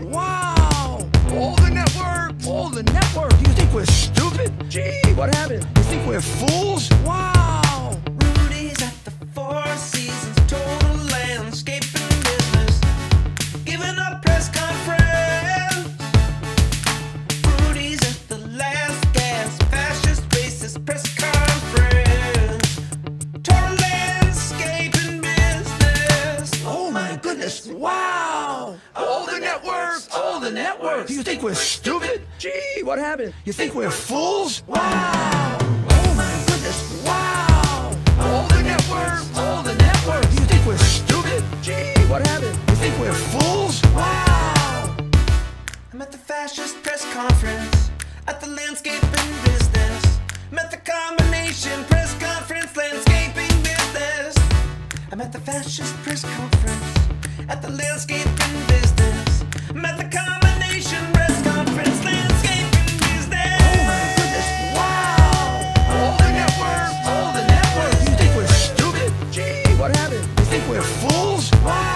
Wow! All the network! All the network! Do you think we're stupid? Gee, what happened? You think we're fools? Wow! Rudy's at the Four Seasons, total landscaping business, giving a press conference. Rudy's at the last gas, fascist, racist press conference, total landscaping business. Oh my goodness! Wow! All the networks! All the networks! Do you think we're stupid? Gee, what happened? You think we're fools? Wow! Oh my goodness! Wow! All the networks! All the networks! Do you think we're stupid? Gee, what happened? You think we're fools? Wow! I'm at the fascist press conference, at the landscaping business. I'm at the combination press conference, landscaping business. I'm at the fascist press conference, at the landscaping business. I'm at the combination press conference, landscaping business. Oh my goodness, wow! All the networks, all the networks. You think we're stupid? Gee, what happened? You think we're fools? Wow!